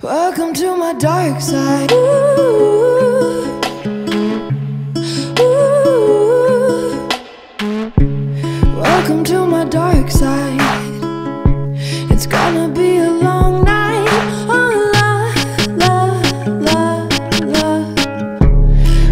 Welcome to my dark side. Ooh, ooh. Welcome to my dark side. It's gonna be a long night. Oh la, la, la, la.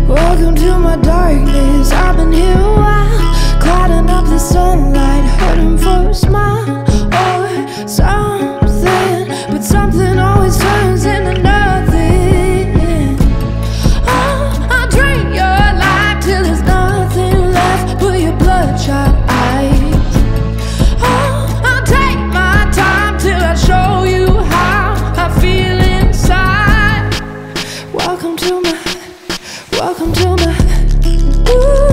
Welcome to my darkness. I've been here a while, clouding up the sunlight, hurting for a smile or something, but something always turns into nothing. Oh, I'll drink your life till there's nothing left but your bloodshot eyes. Welcome to my, ooh,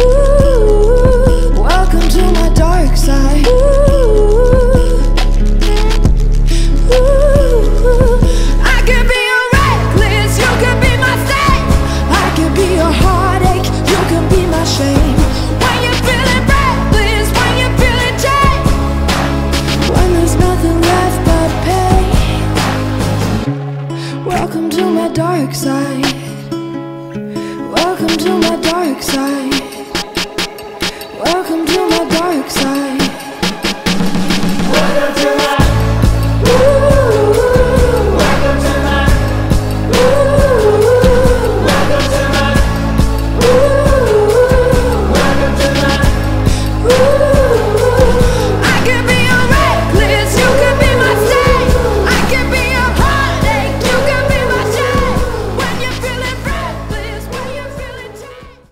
ooh. Welcome to my dark side. Ooh, ooh. I can be a reckless, you can be my saint. I can be your heartache, you can be my shame. When you're feeling reckless, when you're feeling chained, when there's nothing left but pain. Welcome to my dark side. Welcome to my dark side. Welcome to my dark side.